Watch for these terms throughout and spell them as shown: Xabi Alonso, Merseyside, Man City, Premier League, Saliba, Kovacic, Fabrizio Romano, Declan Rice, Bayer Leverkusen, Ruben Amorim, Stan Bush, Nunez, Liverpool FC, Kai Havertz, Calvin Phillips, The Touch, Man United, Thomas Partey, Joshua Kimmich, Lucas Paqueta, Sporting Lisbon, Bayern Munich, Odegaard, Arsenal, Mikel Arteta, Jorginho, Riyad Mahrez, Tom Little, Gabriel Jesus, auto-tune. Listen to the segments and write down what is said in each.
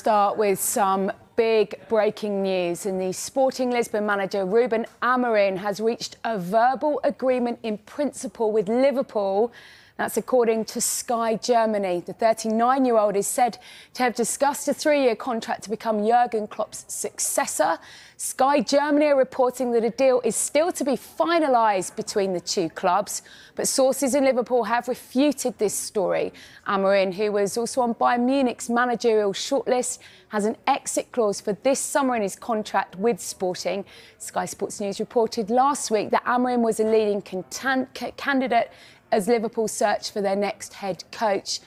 Start with some big breaking news, and the Sporting Lisbon manager Ruben Amorim has reached a verbal agreement in principle with Liverpool. That's according to Sky Germany. The 39-year-old is said to have discussed a three-year contract to become Jurgen Klopp's successor. Sky Germany are reporting that a deal is still to be finalised between the two clubs, but sources in Liverpool have refuted this story. Amorim, who was also on Bayern Munich's managerial shortlist, has an exit clause for this summer in his contract with Sporting. Sky Sports News reported last week that Amorim was a leading candidate as Liverpool search for their next head coach.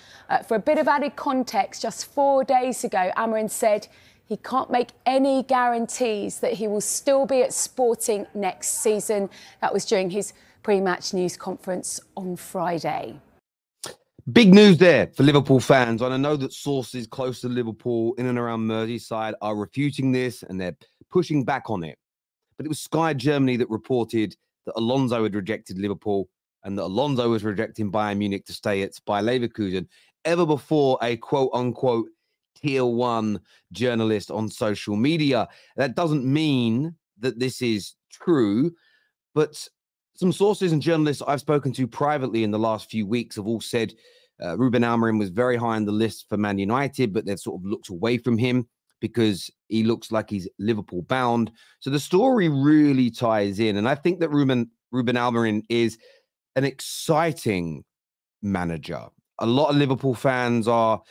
For a bit of added context, just 4 days ago, Amorim said he can't make any guarantees that he will still be at Sporting next season. That was during his pre-match news conference on Friday. Big news there for Liverpool fans. And I know that sources close to Liverpool in and around Merseyside are refuting this and they're pushing back on it. But it was Sky Germany that reported that Alonso had rejected Liverpool and that Alonso was rejecting Bayern Munich to stay at Bayer Leverkusen ever before a quote-unquote tier one journalist on social media. That doesn't mean that this is true, but some sources and journalists I've spoken to privately in the last few weeks have all said Ruben Amorim was very high on the list for Man United, but they've sort of looked away from him because he looks like he's Liverpool-bound. So the story really ties in, and I think that Ruben Amorim is an exciting manager. A lot of Liverpool fans have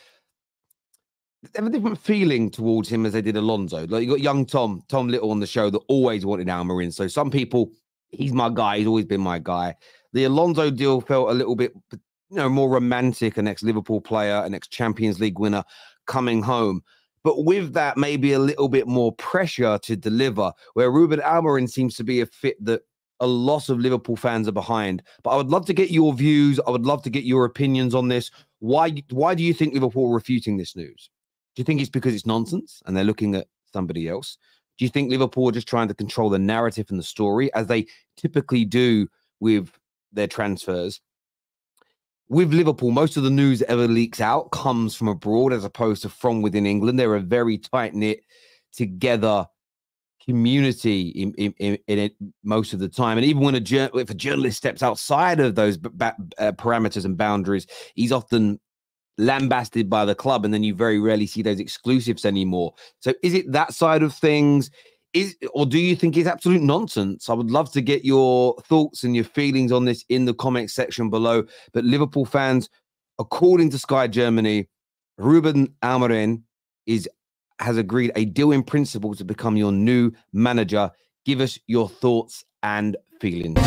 a different feeling towards him as they did Alonso. Like, you got young Tom Little on the show that always wanted Amorim. So some people, he's my guy, he's always been my guy. The Alonso deal felt a little bit, more romantic, an ex-Liverpool player, an ex-Champions League winner coming home. But with that, maybe a little bit more pressure to deliver, where Ruben Amorim seems to be a fit that a lot of Liverpool fans are behind. But I would love to get your views. I would love to get your opinions on this. Why do you think Liverpool are refuting this news? Do you think it's because it's nonsense and they're looking at somebody else? Do you think Liverpool are just trying to control the narrative and the story, as they typically do with their transfers? With Liverpool, most of the news that ever leaks out comes from abroad as opposed to from within England. They're a very tight-knit, together community in it most of the time, and even when if a journalist steps outside of those parameters and boundaries, he's often lambasted by the club, and then you very rarely see those exclusives anymore. So is it that side of things, or do you think it's absolute nonsense? I would love to get your thoughts and your feelings on this in the comment section below. But Liverpool fans, according to Sky Germany, Ruben Amorim has agreed a deal in principle to become your new manager. Give us your thoughts and feelings.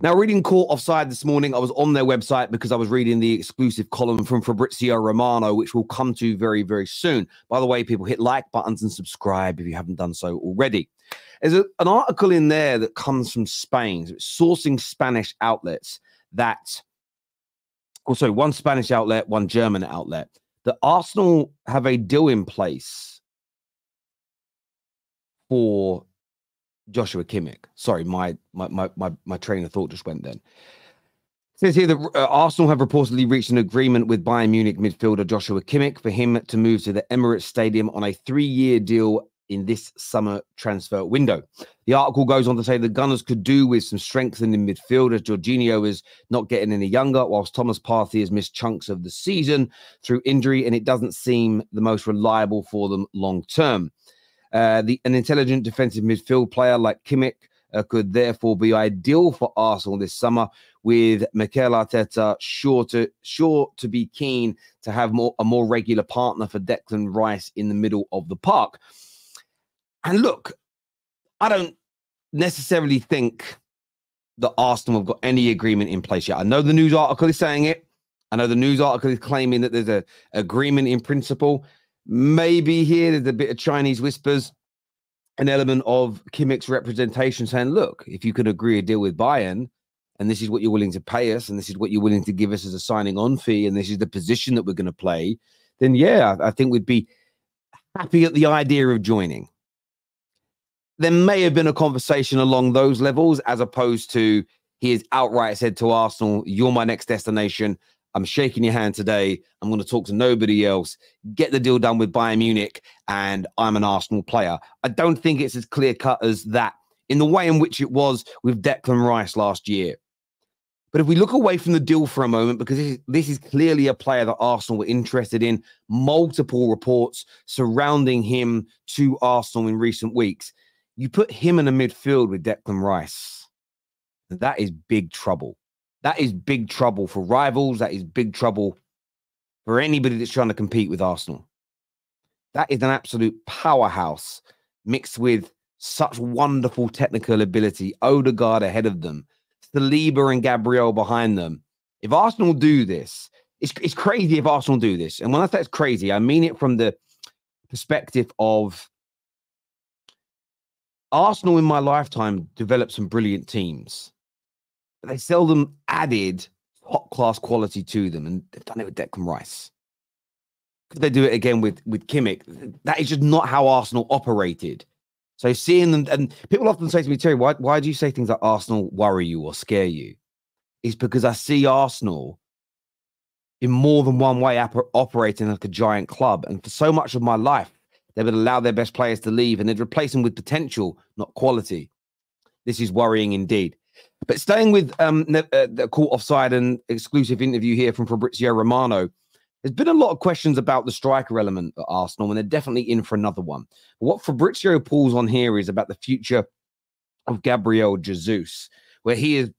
Now, reading Caught Offside this morning, I was on their website because I was reading the exclusive column from Fabrizio Romano, which we'll come to very, very soon. By the way, people, hit like buttons and subscribe if you haven't done so already. There's an article in there that comes from Spain, so it's sourcing Spanish outlets that... Also, one Spanish outlet, one German outlet. The Arsenal have a deal in place for Joshua Kimmich. Sorry, my train of thought just went then. It says here that Arsenal have reportedly reached an agreement with Bayern Munich midfielder Joshua Kimmich for him to move to the Emirates Stadium on a 3-year deal in this summer transfer window. The article goes on to say the Gunners could do with some strengthening midfield, as Jorginho is not getting any younger, whilst Thomas Partey has missed chunks of the season through injury, and it doesn't seem the most reliable for them long term. An intelligent defensive midfield player like Kimmich could therefore be ideal for Arsenal this summer, with Mikel Arteta sure to be keen to have a more regular partner for Declan Rice in the middle of the park. And look, I don't necessarily think that Arsenal have got any agreement in place yet. I know the news article is saying it. I know the news article is claiming that there's an agreement in principle. Maybe here there's a bit of Chinese whispers, an element of Kimmich's representation saying, look, if you could agree a deal with Bayern, and this is what you're willing to pay us, and this is what you're willing to give us as a signing-on fee, and this is the position that we're going to play, then, yeah, I think we'd be happy at the idea of joining. There may have been a conversation along those levels, as opposed to he has outright said to Arsenal, you're my next destination. I'm shaking your hand today. I'm going to talk to nobody else. Get the deal done with Bayern Munich, and I'm an Arsenal player. I don't think it's as clear-cut as that in the way in which it was with Declan Rice last year. But if we look away from the deal for a moment, because this is clearly a player that Arsenal were interested in, multiple reports surrounding him to Arsenal in recent weeks, you put him in the midfield with Declan Rice. That is big trouble. That is big trouble for rivals. That is big trouble for anybody that's trying to compete with Arsenal. That is an absolute powerhouse mixed with such wonderful technical ability. Odegaard ahead of them. Saliba and Gabriel behind them. If Arsenal do this, it's crazy if Arsenal do this. And when I say it's crazy, I mean it from the perspective of Arsenal in my lifetime developed some brilliant teams. But they seldom added top-class quality to them. And they've done it with Declan Rice. Could they do it again with Kimmich? That is just not how Arsenal operated. So seeing them, and people often say to me, Terry, why do you say things like Arsenal worry you or scare you? It's because I see Arsenal in more than one way operating like a giant club. And for so much of my life, they would allow their best players to leave and they'd replace them with potential, not quality. This is worrying indeed. But staying with the caught offside and exclusive interview here from Fabrizio Romano, there's been a lot of questions about the striker element at Arsenal, and they're definitely in for another one. But what Fabrizio pulls on here is about the future of Gabriel Jesus, where he has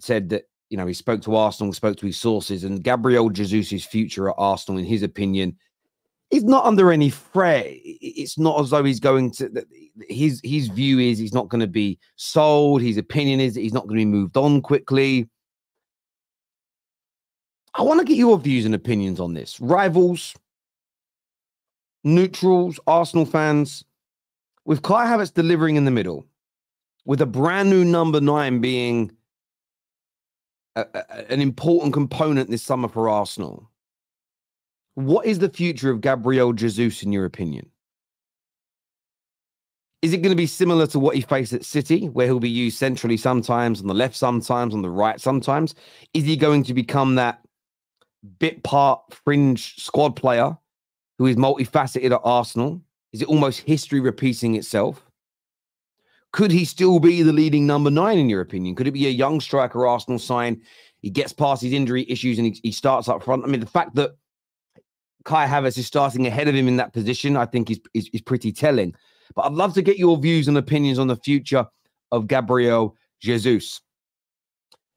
said that, you know, he spoke to Arsenal, spoke to his sources, and Gabriel Jesus's future at Arsenal, in his opinion, is not under any threat. It's not as though he's going to... His view is he's not going to be sold. His opinion is that he's not going to be moved on quickly. I want to get your views and opinions on this. Rivals, neutrals, Arsenal fans. With Kai Havertz delivering in the middle, with a brand new number 9 being an important component this summer for Arsenal, what is the future of Gabriel Jesus in your opinion? Is it going to be similar to what he faced at City, where he'll be used centrally sometimes, on the left sometimes, on the right sometimes? Is he going to become that bit part fringe squad player who is multifaceted at Arsenal? Is it almost history repeating itself? Could he still be the leading number 9 in your opinion? Could it be a young striker Arsenal sign? He gets past his injury issues and he starts up front. I mean, the fact that Kai Havertz is starting ahead of him in that position, I think is pretty telling. But I'd love to get your views and opinions on the future of Gabriel Jesus.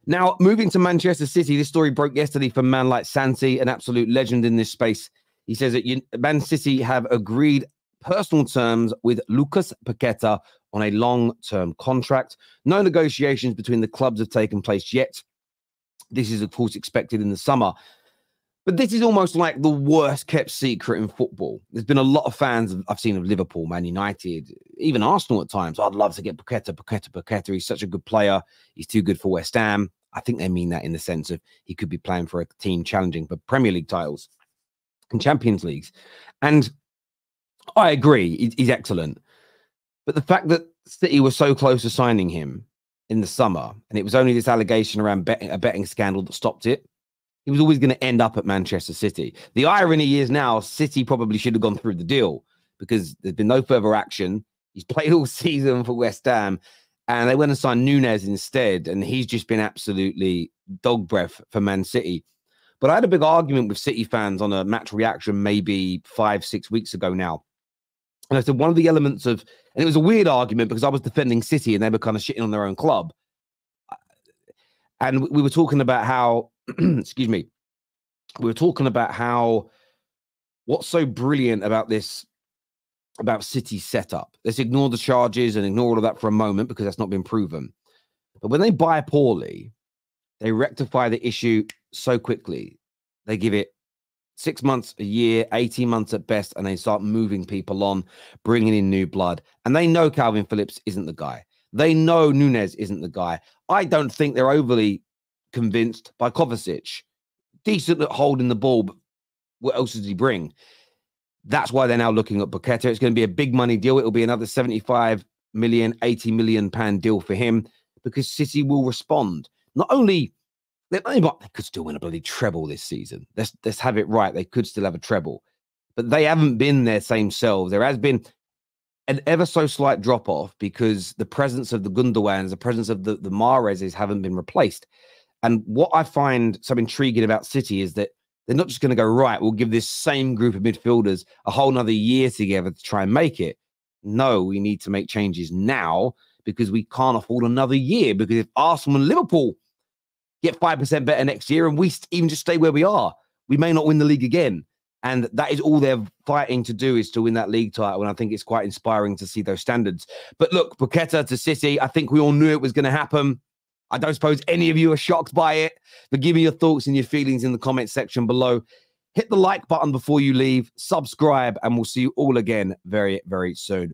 Now, moving to Manchester City, this story broke yesterday from man like Santi, an absolute legend in this space. He says that Man City have agreed personal terms with Lucas Paqueta on a long-term contract. No negotiations between the clubs have taken place yet. This is, of course, expected in the summer. But this is almost like the worst-kept secret in football. There's been a lot of fans I've seen of Liverpool, Man United, even Arsenal at times. I'd love to get Paqueta. He's such a good player. He's too good for West Ham. I think they mean that in the sense of he could be playing for a team challenging for Premier League titles and Champions Leagues. And I agree, he's excellent. But the fact that City were so close to signing him in the summer, and it was only this allegation around a betting scandal that stopped it, he was always going to end up at Manchester City. The irony is now City probably should have gone through the deal because there's been no further action. He's played all season for West Ham and they went and signed Nunez instead. And he's just been absolutely dog breath for Man City. But I had a big argument with City fans on a match reaction maybe 5-6 weeks ago now. And I said one of the elements of, and it was a weird argument because I was defending City and they were kind of shitting on their own club. And we were talking about how, excuse me, we were talking about how what's so brilliant about this, about City's setup. Let's ignore the charges and ignore all of that for a moment because that's not been proven. But when they buy poorly, they rectify the issue so quickly. They give it 6 months, a year, 18 months at best, and they start moving people on, bringing in new blood. And they know Calvin Phillips isn't the guy. They know Nunez isn't the guy. I don't think they're overly convinced by Kovacic. Decent at holding the ball, but what else does he bring? That's why they're now looking at Paqueta. It's going to be a big money deal. It'll be another 75 million, 80 million pound deal for him because City will respond. Not only They could still win a bloody treble this season. Let's have it right. They could still have a treble. But they haven't been their same selves. There has been an ever so slight drop-off because the presence of the Gundawans, the presence of the Mahrezes haven't been replaced. And what I find so intriguing about City is that they're not just going to go, right, we'll give this same group of midfielders a whole nother year together to try and make it. No, we need to make changes now because we can't afford another year. Because if Arsenal and Liverpool get 5% better next year and we even just stay where we are, we may not win the league again. And that is all they're fighting to do, is to win that league title. And I think it's quite inspiring to see those standards. But look, Paqueta to City, I think we all knew it was going to happen. I don't suppose any of you are shocked by it, but give me your thoughts and your feelings in the comment section below. Hit the like button before you leave, subscribe, and we'll see you all again very, very soon.